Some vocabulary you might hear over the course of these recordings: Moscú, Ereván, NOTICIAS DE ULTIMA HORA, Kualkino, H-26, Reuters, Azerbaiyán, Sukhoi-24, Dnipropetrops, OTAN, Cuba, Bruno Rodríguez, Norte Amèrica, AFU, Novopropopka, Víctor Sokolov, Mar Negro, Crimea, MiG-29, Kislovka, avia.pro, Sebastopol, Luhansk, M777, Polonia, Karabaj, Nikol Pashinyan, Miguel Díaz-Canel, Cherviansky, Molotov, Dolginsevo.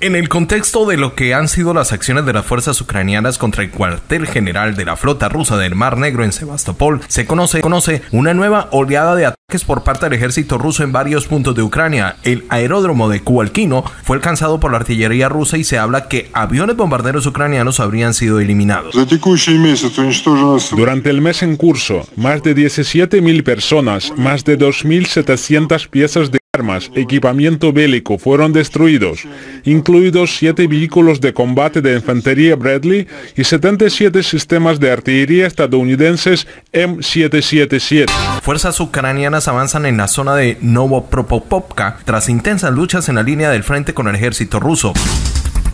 En el contexto de lo que han sido las acciones de las fuerzas ucranianas contra el cuartel general de la flota rusa del Mar Negro en Sebastopol, se conoce una nueva oleada de ataques por parte del ejército ruso en varios puntos de Ucrania. El aeródromo de Kualkino fue alcanzado por la artillería rusa y se habla que aviones bombarderos ucranianos habrían sido eliminados. Durante el mes en curso, más de 17.000 personas, más de 2.700 piezas de armas, equipamiento bélico fueron destruidos, incluidos 7 vehículos de combate de infantería Bradley y 77 sistemas de artillería estadounidenses M777. Fuerzas ucranianas avanzan en la zona de Novopropopka tras intensas luchas en la línea del frente con el ejército ruso.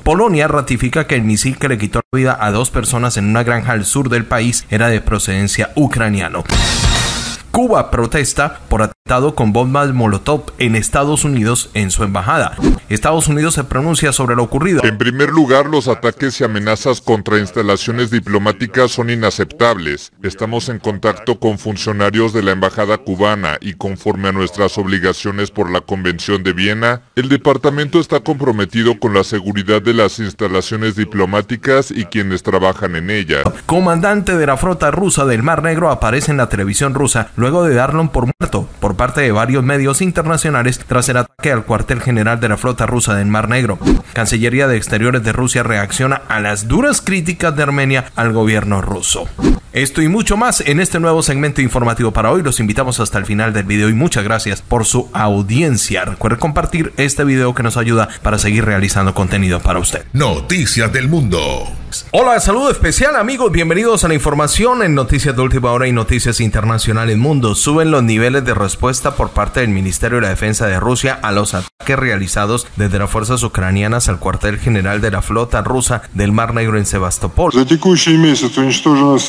Polonia ratifica que el misil que le quitó la vida a 2 personas en una granja al sur del país era de procedencia ucraniana. Cuba protesta por atentado con bombas Molotov en Estados Unidos en su embajada. Estados Unidos se pronuncia sobre lo ocurrido. En primer lugar, los ataques y amenazas contra instalaciones diplomáticas son inaceptables. Estamos en contacto con funcionarios de la embajada cubana y conforme a nuestras obligaciones por la Convención de Viena, el departamento está comprometido con la seguridad de las instalaciones diplomáticas y quienes trabajan en ella. Comandante de la flota rusa del Mar Negro aparece en la televisión rusa luego de darlo por muerto por parte de varios medios internacionales tras el ataque al cuartel general de la flota rusa del Mar Negro. Cancillería de Exteriores de Rusia reacciona a las duras críticas de Armenia al gobierno ruso. Esto y mucho más en este nuevo segmento informativo para hoy. Los invitamos hasta el final del video y muchas gracias por su audiencia. Recuerden compartir este video que nos ayuda para seguir realizando contenido para usted. Noticias del mundo. Hola, saludo especial amigos, bienvenidos a la información en Noticias de Última Hora y Noticias Internacionales Mundo. Suben los niveles de respuesta por parte del Ministerio de la Defensa de Rusia a los ataques realizados desde las fuerzas ucranianas al cuartel general de la flota rusa del Mar Negro en Sebastopol.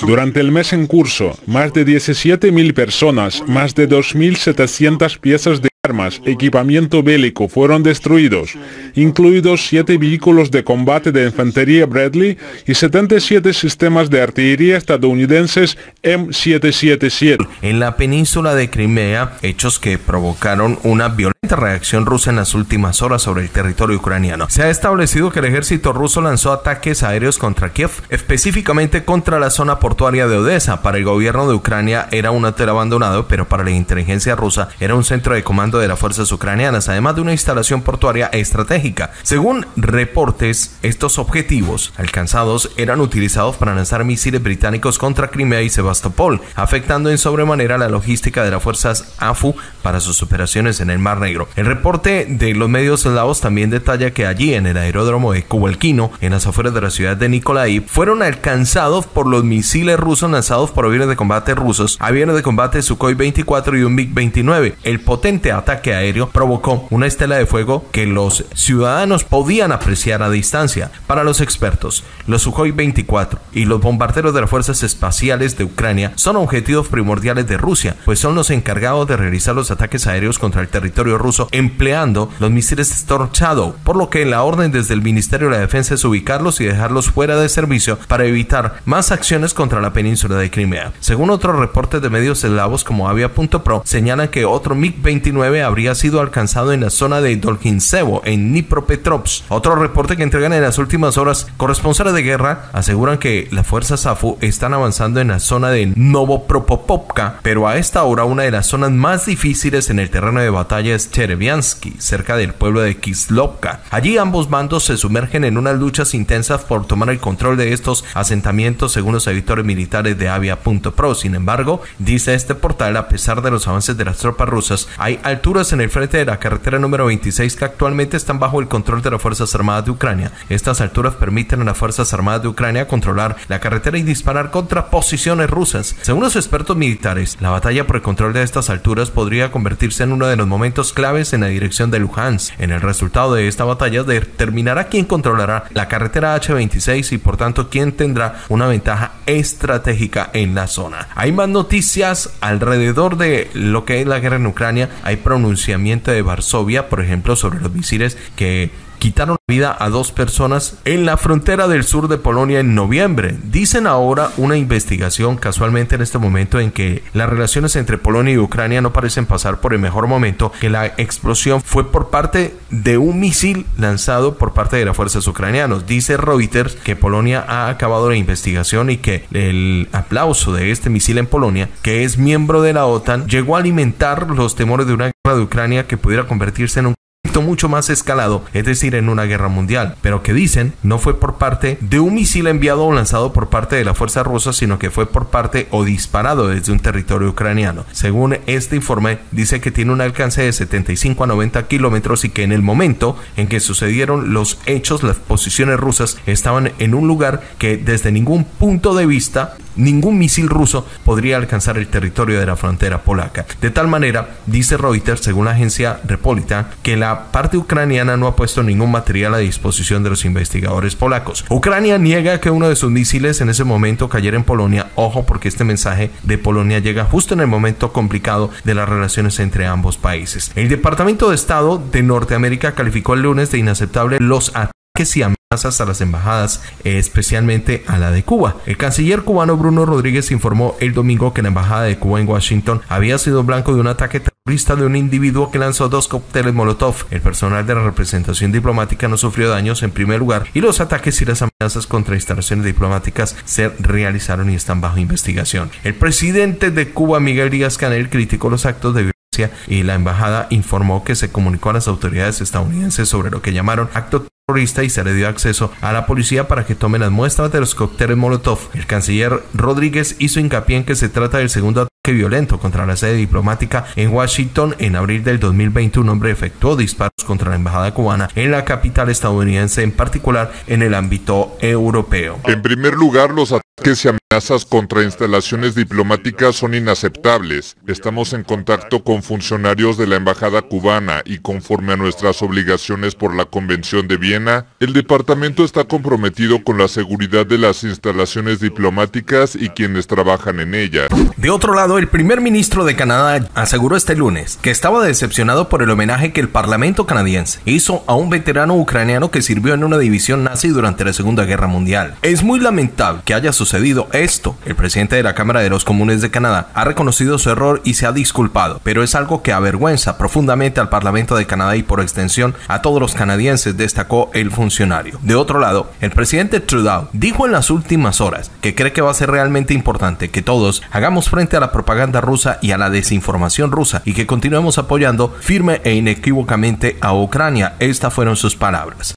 Durante el mes en curso, más de 17.000 personas, más de 2.700 piezas de armas, equipamiento bélico fueron destruidos, incluidos 7 vehículos de combate de infantería Bradley y 77 sistemas de artillería estadounidenses M777. En la península de Crimea, hechos que provocaron una violenta reacción rusa en las últimas horas sobre el territorio ucraniano. Se ha establecido que el ejército ruso lanzó ataques aéreos contra Kiev, específicamente contra la zona portuaria de Odessa. Para el gobierno de Ucrania era un hotel abandonado, pero para la inteligencia rusa era un centro de comando de las fuerzas ucranianas, además de una instalación portuaria estratégica. Según reportes, estos objetivos alcanzados eran utilizados para lanzar misiles británicos contra Crimea y Sebastopol, afectando en sobremanera la logística de las fuerzas AFU para sus operaciones en el Mar Negro. El reporte de los medios eslavos también detalla que allí, en el aeródromo de Kualkino, en las afueras de la ciudad de Nikolai, fueron alcanzados por los misiles rusos lanzados por aviones de combate rusos, aviones de combate Sukhoi-24 y un MiG-29. El potente ataque aéreo provocó una estela de fuego que los ciudadanos podían apreciar a distancia. Para los expertos, los Sukhoi-24 y los bombarderos de las fuerzas espaciales de Ucrania son objetivos primordiales de Rusia, pues son los encargados de realizar los ataques aéreos contra el territorio ruso empleando los misiles Storm Shadow, por lo que la orden desde el Ministerio de la Defensa es ubicarlos y dejarlos fuera de servicio para evitar más acciones contra la península de Crimea. Según otros reportes de medios eslavos como avia.pro, señalan que otro MiG-29 habría sido alcanzado en la zona de Dolginsevo, en Dnipropetrops. Otro reporte que entregan en las últimas horas corresponsales de guerra aseguran que las fuerzas AFU están avanzando en la zona de Novopropopka, pero a esta hora una de las zonas más difíciles en el terreno de batalla es Cherviansky, cerca del pueblo de Kislovka. Allí ambos bandos se sumergen en unas luchas intensas por tomar el control de estos asentamientos, según los editores militares de avia.pro. Sin embargo, dice este portal, a pesar de los avances de las tropas rusas, hay alturas en el frente de la carretera número 26 que actualmente están bajo el control de las Fuerzas Armadas de Ucrania. Estas alturas permiten a las Fuerzas Armadas de Ucrania controlar la carretera y disparar contra posiciones rusas. Según los expertos militares, la batalla por el control de estas alturas podría convertirse en uno de los momentos claves en la dirección de Luhansk. En el resultado de esta batalla determinará quién controlará la carretera H-26 y por tanto quién tendrá una ventaja estratégica en la zona. Hay más noticias alrededor de lo que es la guerra en Ucrania. Hay pronunciamiento de Varsovia, por ejemplo, sobre los misiles que quitaron la vida a 2 personas en la frontera del sur de Polonia en noviembre. Dicen ahora una investigación casualmente en este momento en que las relaciones entre Polonia y Ucrania no parecen pasar por el mejor momento, que la explosión fue por parte de un misil lanzado por parte de las fuerzas ucranianas. Dice Reuters que Polonia ha acabado la investigación y que el aplauso de este misil en Polonia, que es miembro de la OTAN, llegó a alimentar los temores de una guerra de Ucrania que pudiera convertirse en un mucho más escalado, es decir, en una guerra mundial, pero que dicen no fue por parte de un misil enviado o lanzado por parte de la fuerza rusa, sino que fue por parte o disparado desde un territorio ucraniano. Según este informe, dice que tiene un alcance de 75 a 90 kilómetros y que en el momento en que sucedieron los hechos, las posiciones rusas estaban en un lugar que desde ningún punto de vista ningún misil ruso podría alcanzar el territorio de la frontera polaca. De tal manera, dice Reuters, según la agencia Repolita, que la parte ucraniana no ha puesto ningún material a disposición de los investigadores polacos. Ucrania niega que uno de sus misiles en ese momento cayera en Polonia. Ojo, porque este mensaje de Polonia llega justo en el momento complicado de las relaciones entre ambos países. El Departamento de Estado de Norteamérica calificó el lunes de inaceptable los ataques y amenazas a las embajadas, especialmente a la de Cuba. El canciller cubano Bruno Rodríguez informó el domingo que la embajada de Cuba en Washington había sido blanco de un ataque terrorista de un individuo que lanzó 2 cócteles Molotov. El personal de la representación diplomática no sufrió daños en primer lugar, y los ataques y las amenazas contra instalaciones diplomáticas se realizaron y están bajo investigación. El presidente de Cuba, Miguel Díaz-Canel, criticó los actos de violencia y la embajada informó que se comunicó a las autoridades estadounidenses sobre lo que llamaron acto terrorista y se le dio acceso a la policía para que tome las muestras de los cócteles Molotov. El canciller Rodríguez hizo hincapié en que se trata del segundo ataque violento contra la sede diplomática en Washington. En abril del 2020, un hombre efectuó disparos contra la embajada cubana en la capital estadounidense, en particular en el ámbito europeo. En primer lugar, los ataques y amenazas contra instalaciones diplomáticas son inaceptables. Estamos en contacto con funcionarios de la embajada cubana y conforme a nuestras obligaciones por la Convención de Viena, el departamento está comprometido con la seguridad de las instalaciones diplomáticas y quienes trabajan en ellas. De otro lado, el primer ministro de Canadá aseguró este lunes que estaba decepcionado por el homenaje que el parlamento canadiense hizo a un veterano ucraniano que sirvió en una división nazi durante la Segunda Guerra Mundial. Es muy lamentable que haya sucedido esto. El presidente de la Cámara de los Comunes de Canadá ha reconocido su error y se ha disculpado, pero es algo que avergüenza profundamente al parlamento de Canadá y por extensión a todos los canadienses, destacó el funcionario. De otro lado, el presidente Trudeau dijo en las últimas horas que cree que va a ser realmente importante que todos hagamos frente a la propaganda rusa y a la desinformación rusa y que continuemos apoyando firme e inequívocamente a Ucrania. Estas fueron sus palabras.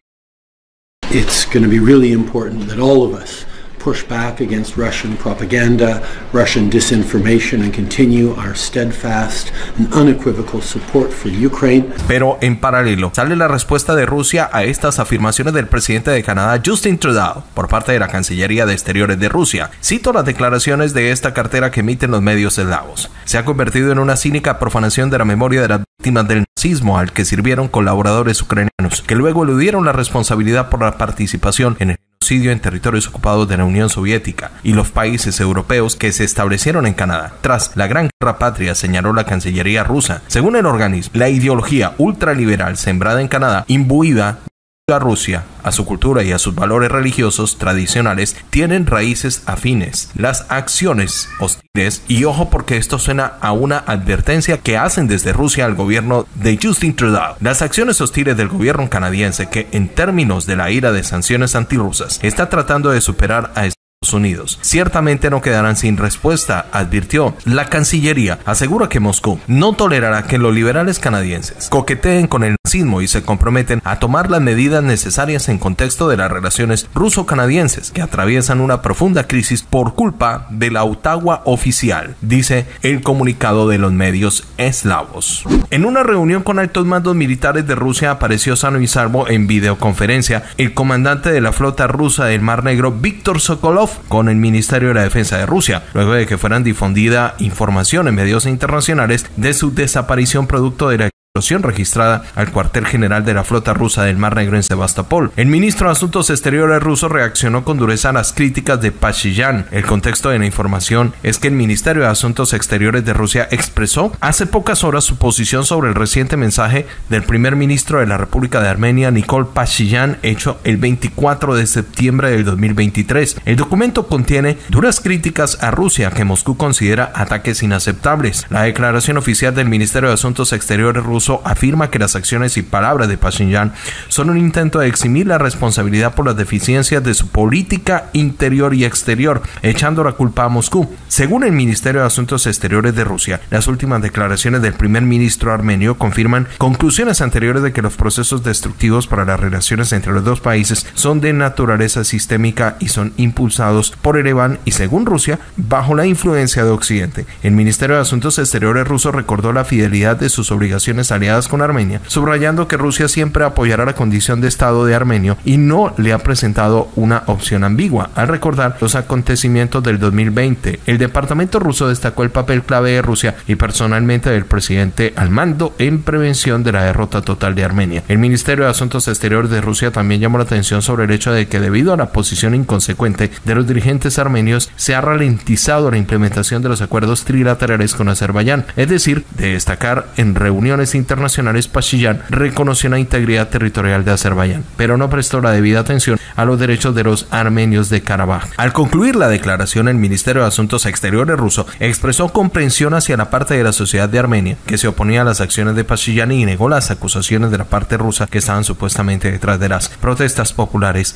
It's going to be really important that all of us push back against Russian propaganda, Russian disinformation, and continue our steadfast and unequivocal support for Ukraine. Pero en paralelo sale la respuesta de Rusia a estas afirmaciones del presidente de Canadá, Justin Trudeau, por parte de la Cancillería de Exteriores de Rusia. Cito las declaraciones de esta cartera que emiten los medios eslavos. Se ha convertido en una cínica profanación de la memoria de las víctimas del nazismo al que sirvieron colaboradores ucranianos, que luego eludieron la responsabilidad por la participación en el en territorios ocupados de la Unión Soviética y los países europeos que se establecieron en Canadá tras la Gran Guerra Patria, señaló la Cancillería rusa. Según el organismo, la ideología ultraliberal sembrada en Canadá, imbuida a Rusia, a su cultura y a sus valores religiosos tradicionales, tienen raíces afines. Las acciones hostiles, y ojo porque esto suena a una advertencia que hacen desde Rusia al gobierno de Justin Trudeau, las acciones hostiles del gobierno canadiense que, en términos de la ira de sanciones antirrusas, está tratando de superar a Estados Unidos, ciertamente no quedarán sin respuesta, advirtió. La Cancillería asegura que Moscú no tolerará que los liberales canadienses coqueteen con el nazismo y se comprometen a tomar las medidas necesarias en contexto de las relaciones ruso-canadienses que atraviesan una profunda crisis por culpa de la Ottawa oficial, dice el comunicado de los medios eslavos. En una reunión con altos mandos militares de Rusia apareció sano y salvo en videoconferencia el comandante de la flota rusa del Mar Negro, Víctor Sokolov, con el Ministerio de la Defensa de Rusia, luego de que fueran difundida información en medios internacionales de su desaparición producto de la explosión registrada al cuartel general de la flota rusa del Mar Negro en Sebastopol. El ministro de Asuntos Exteriores ruso reaccionó con dureza a las críticas de Pashinyan. El contexto de la información es que el Ministerio de Asuntos Exteriores de Rusia expresó hace pocas horas su posición sobre el reciente mensaje del primer ministro de la República de Armenia, Nikol Pashinyan, hecho el 24 de septiembre del 2023. El documento contiene duras críticas a Rusia, que Moscú considera ataques inaceptables. La declaración oficial del Ministerio de Asuntos Exteriores ruso afirma que las acciones y palabras de Pashinyan son un intento de eximir la responsabilidad por las deficiencias de su política interior y exterior, echando la culpa a Moscú. Según el Ministerio de Asuntos Exteriores de Rusia, las últimas declaraciones del primer ministro armenio confirman conclusiones anteriores de que los procesos destructivos para las relaciones entre los dos países son de naturaleza sistémica y son impulsados por Ereván y, según Rusia, bajo la influencia de Occidente. El Ministerio de Asuntos Exteriores ruso recordó la fidelidad de sus obligaciones aliadas con Armenia, subrayando que Rusia siempre apoyará la condición de Estado de armenio y no le ha presentado una opción ambigua. Al recordar los acontecimientos del 2020, el departamento ruso destacó el papel clave de Rusia y personalmente del presidente al mando en prevención de la derrota total de Armenia. El Ministerio de Asuntos Exteriores de Rusia también llamó la atención sobre el hecho de que, debido a la posición inconsecuente de los dirigentes armenios, se ha ralentizado la implementación de los acuerdos trilaterales con Azerbaiyán. Es decir, de destacar, en reuniones internacionales Pashinyan reconoció la integridad territorial de Azerbaiyán, pero no prestó la debida atención a los derechos de los armenios de Karabaj. Al concluir la declaración, el Ministerio de Asuntos Exteriores ruso expresó comprensión hacia la parte de la sociedad de Armenia que se oponía a las acciones de Pashinyan y negó las acusaciones de la parte rusa que estaban supuestamente detrás de las protestas populares